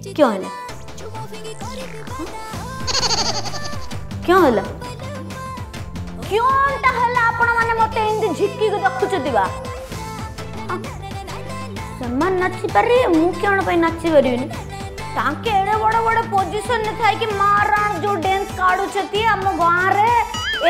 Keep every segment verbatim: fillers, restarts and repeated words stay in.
क्यों होला क्यों होला क्यों ता होला आपण माने मते इंदि झिक्की को देखु दिबा सम्मान नाचि पारे मु क्यों पई नाचि परबिनी ताके एडे बड़ बड़ पोजीशन ने थाई कि माराण जो डांस काडु छथि हम गां रे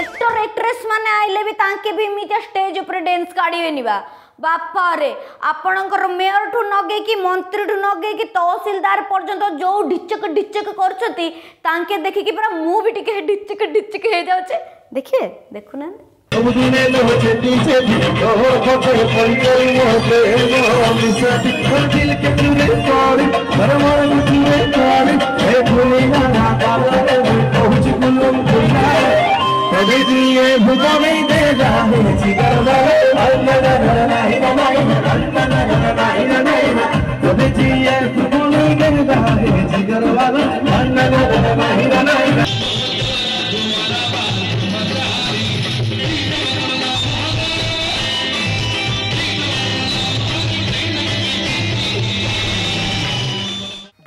एक्टर एक्ट्रेस माने आइले भी ताके भी इमितिया स्टेज ऊपर डांस काडीबेनी बा बापा रे आपणकर मेयर ठू नगे कि मंत्री ठू नगे कि तहसीलदार पर्यंत जो ढिचक ढिचक करछथि ताके देखि कि पूरा मु भी टिके ढिचक ढिचक हे जाउछे देखिए देखु ना मुदीने लो छेती से ओहो खबर पंचरी मोते ओहो मिसती फूल दिल के पूरे तोड़ भर भर मुझे तोड़ हे भूलिना ना काले पहुंच गुलम गुलाए तभी दिए भुजा में दे जाए जिगर वाले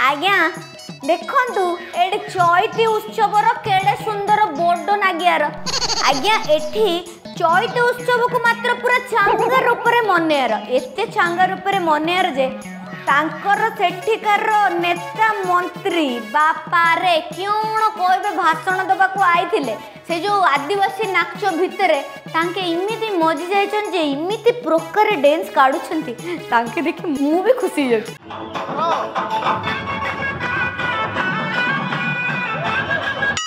आज्ञा देखंतु एडे चैती उत्सवर केडे सुंदर बोर्ड नागियार आज्ञा एठी चैती उत्सव को मात्र पूरा छांगा रूप रे मनेर एते छांगा रूप रे मनेर जे तांकर सेठिकार नेता मंत्री बापा रे क्यों कोइबे भाषण देबा को आइ थिले से जो आदिवासी नाच भितरे तांके इमिति मजी जायछन जे इमिति प्रकार डांस काडु छंती तांके देखि मु भी खुशी जाय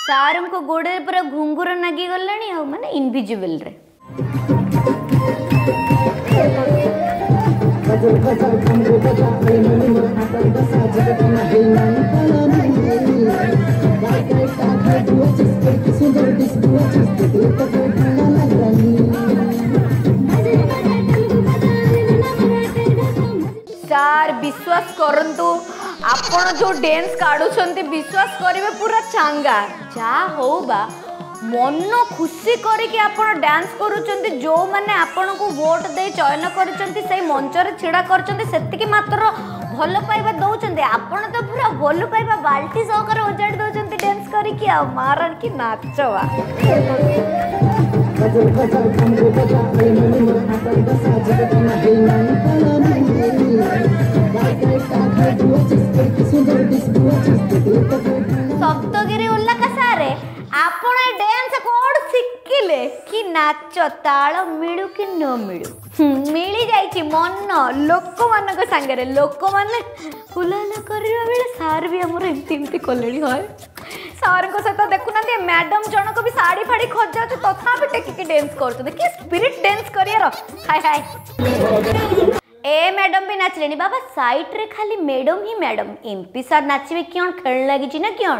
सारम को गोडे पूरा घुंगुर नगी गलनी हो माने इनविजिबल रे बजल बजल घुंगुर बजा मन मन बसा जगत में बेईमानी पानी बाय कर साथ दुआ जिसके किसी दर्द दिस दुआ जिसके दिल को ठंडा लग रही सार विश्वास करंतु आपण जो डांस काढुछंती विश्वास करिवे पूरा चांगा जा होबा मन खुशी करिके आपण डांस करूछंती जो माने आपण को वोट दे चयन करूछंती सही मंच रे छिडा करछंती सेतिके मात्र भलो पाइबा दउछंती आपण तो पूरा भलो पाइबा बाल्टी सहकर उजाड़ दउछंती डांस करिके आ मारन की नाचवा बजल बजल कंगो बजा रे मन मन बसा जगत में बेईमानी पाला सप्तगिरी उल्लाकसारे आपने डांस कोड सिखिले कि नाच ताल मिलू कि न मिलू मिली जाई मन लोक मान सांगे लोक मैंने हुलाहुला करवा बेले सार भी आम एमती कले सार सहित देखुना मैडम जनक भी साड़ी फाड़ी खजा तथापि टेकिक डांस कर स्पिरिट डांस कर हाय हाय ए मैडम भी नाच लेनी बाबा साइट रे खाली मैडम ही मैडम एमपी सार नाचे क्यों खेल लगी ना क्यों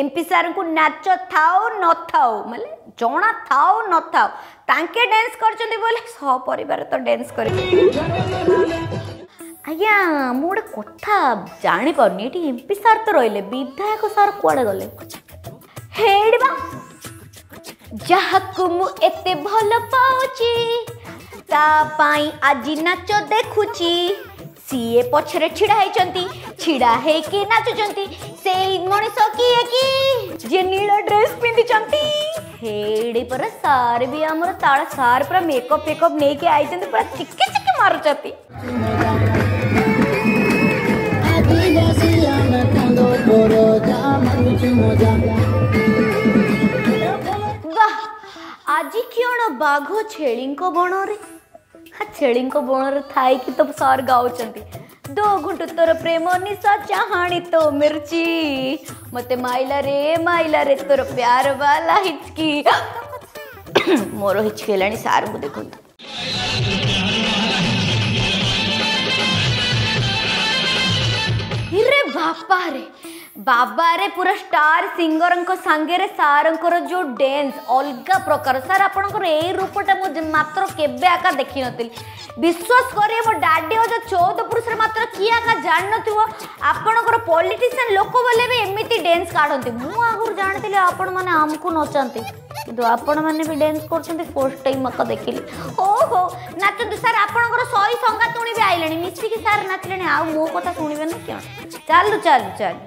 एमपी सार को नाच थाओ न थाओ मतलब जना थाओ न थाओ तांके डांस करछंती बोले सब परिवार तो डांस कर आज्ञा मु गोटे कथा जानी पारनी एटी एमपी सार तो रहिले विधायक सार कुआडे गले हेडबा जहाकु मु एते भल पाउची तापाई आजी नाच देखुची सीए पछरे छिड़ा होती छिड़ा है कि नाचुंती से मनीष किए कि जे नीला ड्रेस पिंधि हेड़ी पर सार भी आमर ताड़ सार पूरा मेकअप फेकअप नहीं के आई पूरा चिके चिके मारुचती वाह आज क्यों बाघ छेली बण रे हाँ छेली बणरे थाई कि तो सार गाँचंती दो घुंटू तोर प्रेम निशा चाहाणी तो मिर्ची मते माइला रे माइला रे तोर प्यार वाला हिचकी मोर हिचकेलाणी सार को देखो हिरे बापा रे बाबा रे पूरा स्टार सिंगर को सांगे रे सार को जो डांस अलग प्रकार सार आपंकर यही रूपटा मुझे मात्र केबे आका देखी नथिली विश्वास करे मो डाडी हो जो चौदह पुरुष रे मात्र की आका जान नथिवो आपनकर पॉलिटिशियन लोक बोले भी एमिति डांस काढंती मु आगुर जानतिले आपण माने हमकु नचंती किंतु आपण माने भी डांस करछंती फर्स्ट टाइम मका देखिली ओहो नाचंती सार आपनकर सही संगातुणी भी आइले सारे मिसिक सारे नाचले आउ मो कथा शुणवे ना क्यों। चलु चलु चलु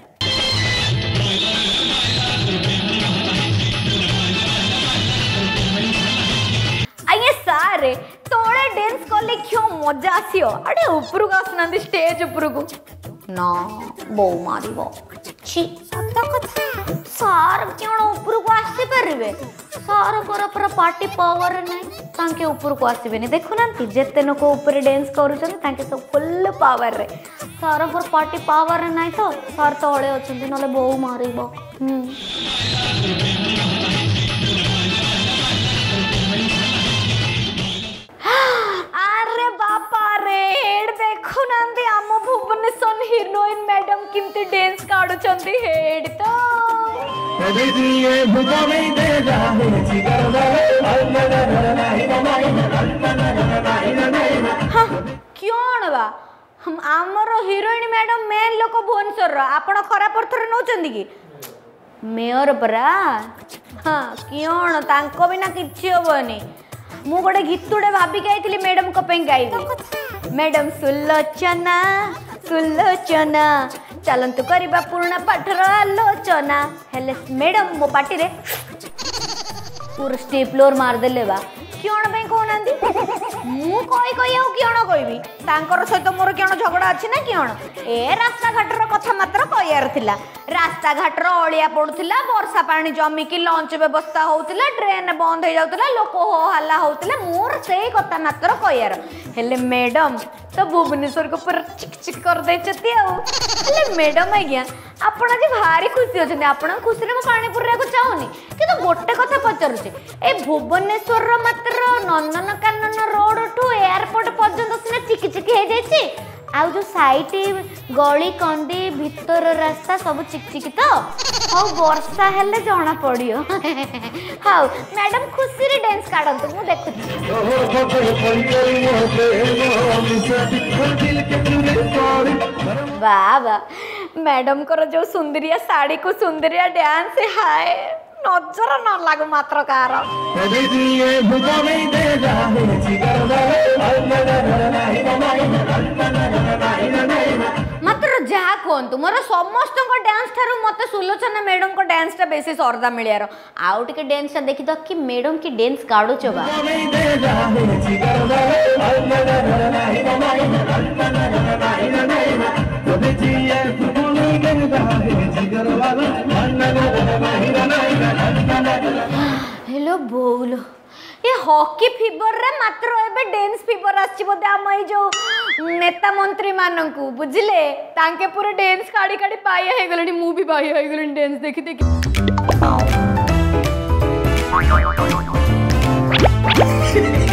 आये सारे तोड़े डांस कले क्यों मजा आसियो। अरे ऊपर को आसना स्टेज ऊपर को ना बो मारी बो छी सत कथा सार क्यों ऊपर को आसी परबे। सार पर पूरा पार्टी पावर नै ताके ऊपर को आसीबे नै। देखो ना जेते न को ऊपर डांस करूछन ताके सब फुल पावर रे। सार पर पार्टी पावर नै तो सार तोड़े अछन नले बो मारीबो। हम हीरोइन मैडम किमते डांस काडो चंदी हेड तो दीदी ये भुजा में दे जा है जिगर वाले मन मन नहीं मन मन नहीं नहीं क्यों बा। हम आमर हीरोइन मैडम मेन लोक भुवनेश्वर रो आपण खरा परथर नो चंदी की मेयर परा। हां क्यों तांको बिना किछि होबनी। मु गोडे गीतुडे भाभी गाइथिली मैडम को पे गाइबी। मैडम सुलोचना सुलोचना चलंतु करिबा पूर्ण पाठर आलोचना हेले मैडम मो पार्टी रे पूरा स्टेपलर मार देले बा। क्यों बे कहनांदी मु कोई कोई आउ क्यों कहबी तांकर सहित मोर क्यों झगड़ा अछि ना। क्यों ए रास्ता घाटर कथा मात्र कयार थिला। रास्ता घाटर ओलिया पडुथिला वर्षा पानी जमी की लंच व्यवस्था होउथिला ट्रेन बंद हो जाउथिला लोक हो हल्ला होउथिला मोर सेही कथा मात्र कयार। हेले मैडम तो भुवनेश्वर को पूरा चिक चिक कर देछति आउ। हेले मैडम आज्ञा आपण जे भारी खुशी होछन आपण खुशी रे पानी पुररा को चाहुनी किंतु गोटे कथा पचारु छे ए भुवनेश्वर रो मात्र Nandan Kanan road to airport पर्यंत सिना चिक चिक हे जायछि आउ जो साइड गली कंदी भीतर रास्ता सब चिक चिक तो हो वर्षा हेले जाना पड़ियो। हाउ मैडम खुशी रे डांस काढंतु मु देखुछि। वाह वाह मैडम कर जो सुंदरिया साड़ी को सुंदरिया डांस हाय नजर न लागो मात्र कार मात्र जहा कहतु मोर समस्त डांस ठार मत सुलोचना मैडम को डांस टा बेसी सरदा मिलियार। आउ टिके डांस टा देखि दक कि मैडम की डांस काडो चबा हेलो बोलो ये हॉकी फीवर रे मात्र एबे डांस फीवर आछि बोदे आमाई जो नेता मंत्री माननकू बुझले तांके पूरा डांस काडी काडी पाया हे गलनी मु भी पाया हे गलनी डांस देखि देखि।